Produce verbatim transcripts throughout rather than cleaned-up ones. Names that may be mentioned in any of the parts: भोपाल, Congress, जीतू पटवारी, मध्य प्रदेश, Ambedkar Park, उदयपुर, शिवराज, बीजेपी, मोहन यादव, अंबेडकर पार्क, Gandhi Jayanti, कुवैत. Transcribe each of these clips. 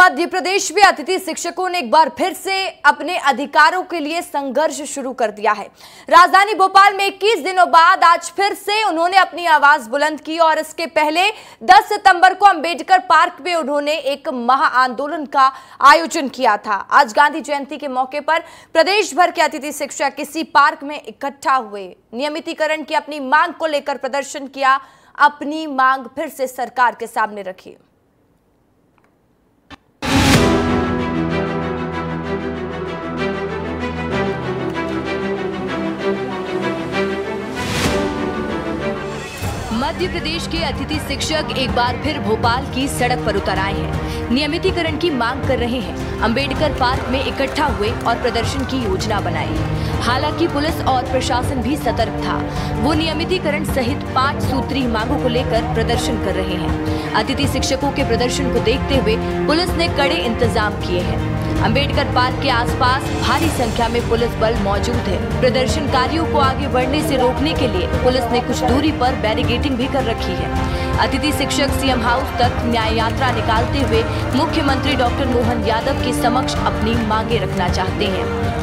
मध्य प्रदेश में अतिथि शिक्षकों ने एक बार फिर से अपने अधिकारों के लिए संघर्ष शुरू कर दिया है। राजधानी भोपाल में इक्कीस दिनों बाद आज फिर से उन्होंने अपनी आवाज बुलंद की और इसके पहले दस सितंबर को अंबेडकर पार्क में उन्होंने एक महाआंदोलन का आयोजन किया था। आज गांधी जयंती के मौके पर प्रदेश भर के अतिथि शिक्षक किसी पार्क में इकट्ठा हुए, नियमितीकरण की अपनी मांग को लेकर प्रदर्शन किया। अपनी मांग फिर से सरकार के सामने रखी। मध्य प्रदेश के अतिथि शिक्षक एक बार फिर भोपाल की सड़क पर उतर आए हैं, नियमितीकरण की मांग कर रहे हैं। अंबेडकर पार्क में इकट्ठा हुए और प्रदर्शन की योजना बनाई। हालांकि पुलिस और प्रशासन भी सतर्क था। वो नियमितीकरण सहित पांच सूत्री मांगों को लेकर प्रदर्शन कर रहे हैं। अतिथि शिक्षकों के प्रदर्शन को देखते हुए पुलिस ने कड़े इंतजाम किए हैं। अंबेडकर पार्क के आसपास भारी संख्या में पुलिस बल मौजूद है। प्रदर्शनकारियों को आगे बढ़ने से रोकने के लिए पुलिस ने कुछ दूरी पर बैरिकेडिंग भी कर रखी है। अतिथि शिक्षक सीएम हाउस तक न्याय यात्रा निकालते हुए मुख्यमंत्री डॉक्टर मोहन यादव के समक्ष अपनी मांगे रखना चाहते हैं।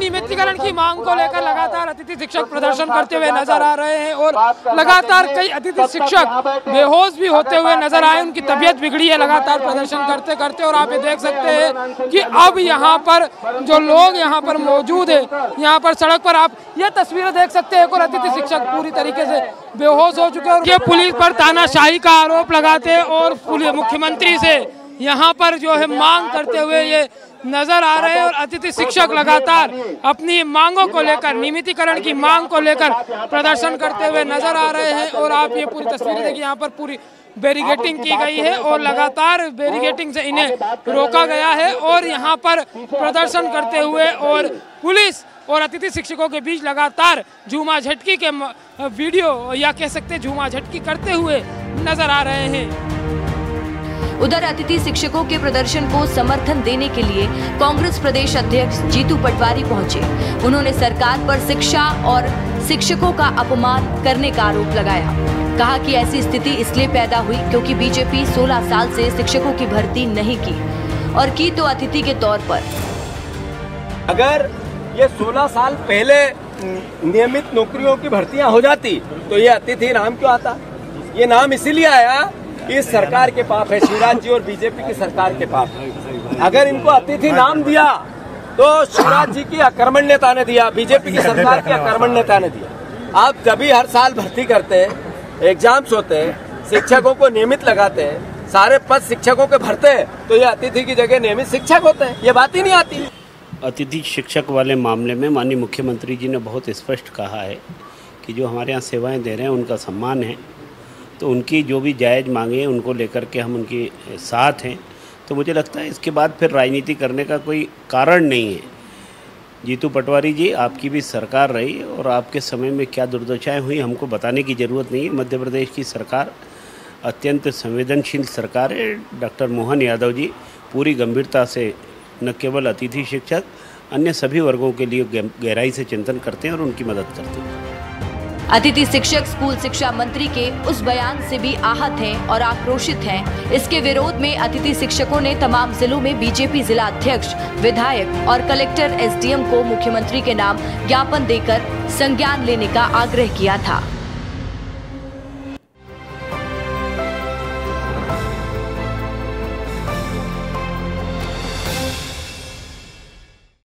नियमितीकरण की मांग को लेकर लगातार अतिथि शिक्षक प्रदर्शन करते हुए नजर आ रहे हैं और लगातार कई अतिथि शिक्षक बेहोश भी होते हुए नजर आए। उनकी तबीयत बिगड़ी है लगातार प्रदर्शन करते करते। और आप ये देख सकते हैं कि अब यहाँ पर जो लोग यहाँ पर मौजूद है, यहाँ पर सड़क पर आप ये तस्वीरें देख सकते हैं। एक और अतिथि शिक्षक पूरी तरीके से बेहोश हो चुके हैं। ये पुलिस पर तानाशाही का आरोप लगाते हैं और मुख्यमंत्री से यहाँ पर जो है मांग करते हुए ये नजर आ रहे हैं। और अतिथि शिक्षक लगातार अपनी मांगों को लेकर, नियमितीकरण की मांग को लेकर प्रदर्शन करते हुए नजर आ रहे हैं। और आप ये पूरी तस्वीरें देखिए, यहाँ पर पूरी बैरिकेडिंग की गई है और लगातार बैरिकेडिंग से इन्हें रोका गया है। और यहाँ पर प्रदर्शन करते हुए और पुलिस और अतिथि शिक्षकों के बीच लगातार झूमा झटकी के वीडियो या कह सकते झूमा झटकी करते हुए नजर आ रहे हैं। उधर अतिथि शिक्षकों के प्रदर्शन को समर्थन देने के लिए कांग्रेस प्रदेश अध्यक्ष जीतू पटवारी पहुंचे। उन्होंने सरकार पर शिक्षा और शिक्षकों का अपमान करने का आरोप लगाया। कहा कि ऐसी स्थिति इसलिए पैदा हुई क्योंकि बीजेपी सोलह साल से शिक्षकों की भर्ती नहीं की और की तो अतिथि के तौर पर। अगर ये सोलह साल पहले नियमित नौकरियों की भर्तियाँ हो जाती तो ये अतिथि नाम क्यों आता? ये नाम इसीलिए आया, इस सरकार के पाप है, शिवराज जी और बीजेपी की सरकार के पाप है। अगर इनको अतिथि नाम दिया तो शिवराज जी की अकर्मण्यता ने दिया, बीजेपी की सरकार की अकर्मण्यता ने दिया। आप जब हर साल भर्ती करते हैं, एग्जाम्स होते हैं, शिक्षकों को नियमित लगाते हैं, सारे पद शिक्षकों के भरते हैं, तो ये अतिथि की जगह नियमित शिक्षक होते हैं, ये बात ही नहीं आती। अतिथि शिक्षक वाले मामले में माननीय मुख्यमंत्री जी ने बहुत स्पष्ट कहा है कि जो हमारे यहाँ सेवाएं दे रहे हैं उनका सम्मान है, तो उनकी जो भी जायज़ मांगे उनको लेकर के हम उनके साथ हैं। तो मुझे लगता है इसके बाद फिर राजनीति करने का कोई कारण नहीं है। जीतू पटवारी जी, आपकी भी सरकार रही और आपके समय में क्या दुर्दशाएं हुई हमको बताने की ज़रूरत नहीं है। मध्य प्रदेश की सरकार अत्यंत संवेदनशील सरकार है। डॉक्टर मोहन यादव जी पूरी गंभीरता से न केवल अतिथि शिक्षक, अन्य सभी वर्गों के लिए गहराई से चिंतन करते हैं और उनकी मदद करते हैं। अतिथि शिक्षक स्कूल शिक्षा मंत्री के उस बयान से भी आहत हैं और आक्रोशित हैं। इसके विरोध में अतिथि शिक्षकों ने तमाम जिलों में बीजेपी जिला अध्यक्ष, विधायक और कलेक्टर एसडीएम को मुख्यमंत्री के नाम ज्ञापन देकर संज्ञान लेने का आग्रह किया था।